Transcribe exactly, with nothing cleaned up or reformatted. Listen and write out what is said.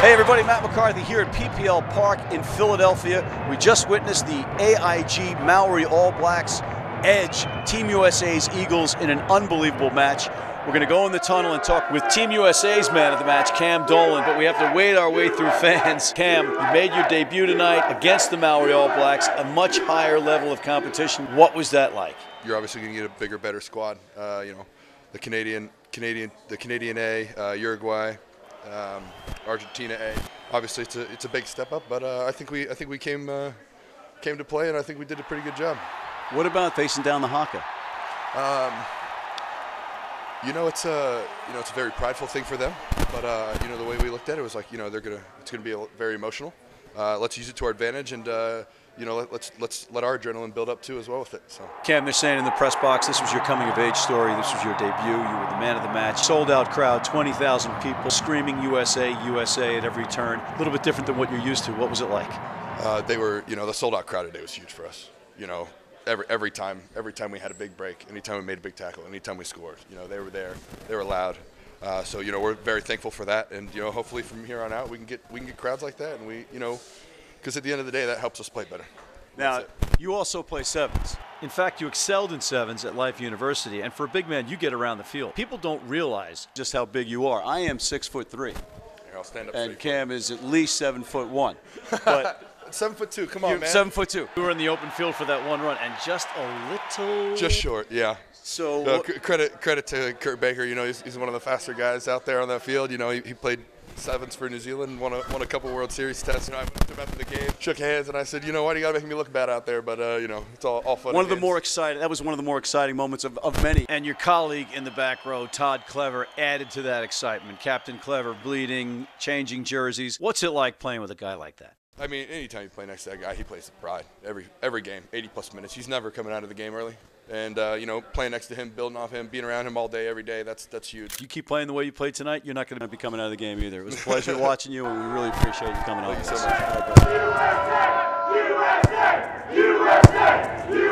Hey everybody, Matt McCarthy here at P P L Park in Philadelphia. We just witnessed the A I G Maori All Blacks edge Team U S A's Eagles in an unbelievable match. We're going to go in the tunnel and talk with Team U S A's man of the match, Cam Dolan, but we have to wade our way through fans. Cam, you made your debut tonight against the Maori All Blacks, a much higher level of competition. What was that like? You're obviously going to get a bigger, better squad. Uh, you know, the Canadian, Canadian, the Canadian A, uh, Uruguay, um, Argentina A. Obviously, it's a it's a big step up, but uh, I think we I think we came uh, came to play, and I think we did a pretty good job. What about facing down the Haka? Um, you know, it's a you know it's a very prideful thing for them, but uh, you know the way we looked at it was like you know they're gonna it's gonna be very emotional. Uh, let's use it to our advantage, and uh, you know let, let's let's let our adrenaline build up too as well with it. So Cam, they're saying in the press box, this was your coming of age story. This was your debut. You were the man of the match. Sold out crowd, twenty thousand people screaming U S A, U S A at every turn. A little bit different than what you're used to. What was it like? Uh, they were you know the sold out crowd today was huge for us. You know. Every, every time, every time we had a big break, anytime we made a big tackle, anytime we scored, you know, they were there, they were loud. Uh, so, you know, we're very thankful for that. And, you know, hopefully from here on out, we can get, we can get crowds like that. And we, you know, because at the end of the day, that helps us play better. Now, you also play sevens. In fact, you excelled in sevens at Life University. And for a big man, you get around the field. People don't realize just how big you are. I am six foot three. Here, I'll stand up and straight. Cam is at least seven foot one. But Seven foot two, come on, You're man. Seven foot two. We were in the open field for that one run, and just a little. Just short, yeah. So no, credit credit to Kurt Baker. You know, he's, he's one of the faster guys out there on that field. You know, he, he played sevens for New Zealand, won a, won a couple World Series tests. You know, I went to him after the game, shook hands, and I said, you know what, you got to make me look bad out there, but uh, you know, it's all, all fun. One of the games. more exciting. That was one of the more exciting moments of, of many. And your colleague in the back row, Todd Clever, added to that excitement. Captain Clever, bleeding, changing jerseys. What's it like playing with a guy like that? I mean, anytime you play next to that guy, he plays with pride. Every every game, eighty plus minutes. He's never coming out of the game early. And uh, you know, playing next to him, building off him, being around him all day, every day, that's that's huge. You keep playing the way you played tonight, you're not going to be coming out of the game either. It was a pleasure watching you, and we really appreciate you coming on. Thank you so much. U S A! U S A! U S A!